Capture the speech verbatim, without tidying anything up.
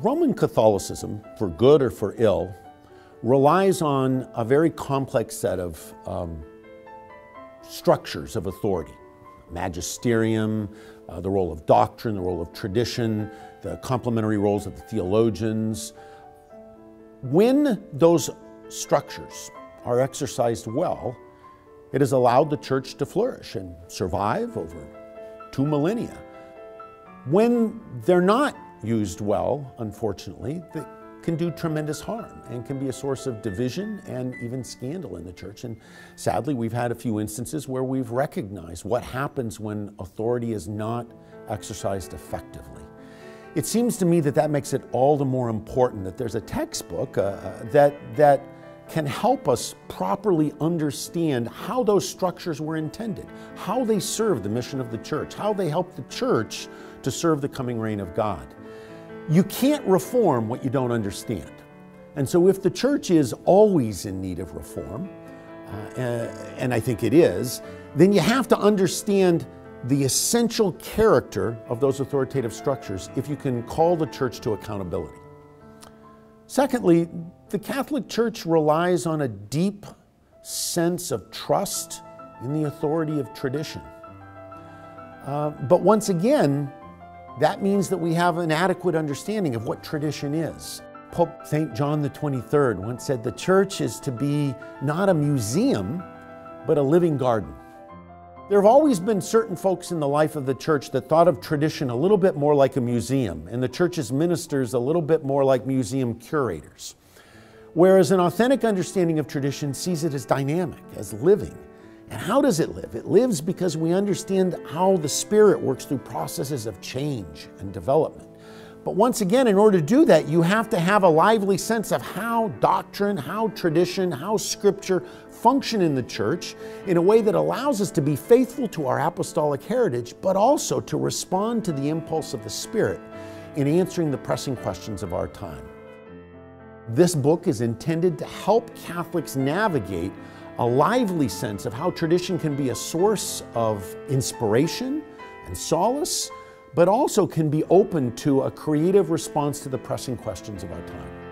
Roman Catholicism, for good or for ill, relies on a very complex set of um, structures of authority. Magisterium, uh, the role of doctrine, the role of tradition, the complementary roles of the theologians. When those structures are exercised well, it has allowed the church to flourish and survive over two millennia. When they're not used well, unfortunately, they can do tremendous harm and can be a source of division and even scandal in the church. And sadly, we've had a few instances where we've recognized what happens when authority is not exercised effectively. It seems to me that that makes it all the more important that there's a textbook uh, that, that can help us properly understand how those structures were intended, how they serve the mission of the church, how they help the church to serve the coming reign of God. You can't reform what you don't understand. And so if the church is always in need of reform, uh, and I think it is, then you have to understand the essential character of those authoritative structures if you can call the church to accountability. Secondly, the Catholic Church relies on a deep sense of trust in the authority of tradition. Uh, but once again, that means that we have an adequate understanding of what tradition is. Pope Saint John the twenty-third once said, "The church is to be not a museum, but a living garden." There have always been certain folks in the life of the church that thought of tradition a little bit more like a museum, and the church's ministers a little bit more like museum curators. Whereas an authentic understanding of tradition sees it as dynamic, as living. And how does it live? It lives because we understand how the Spirit works through processes of change and development. But once again, in order to do that, you have to have a lively sense of how doctrine, how tradition, how Scripture function in the church in a way that allows us to be faithful to our apostolic heritage, but also to respond to the impulse of the Spirit in answering the pressing questions of our time. This book is intended to help Catholics navigate a lively sense of how tradition can be a source of inspiration and solace, but also can be open to a creative response to the pressing questions of our time.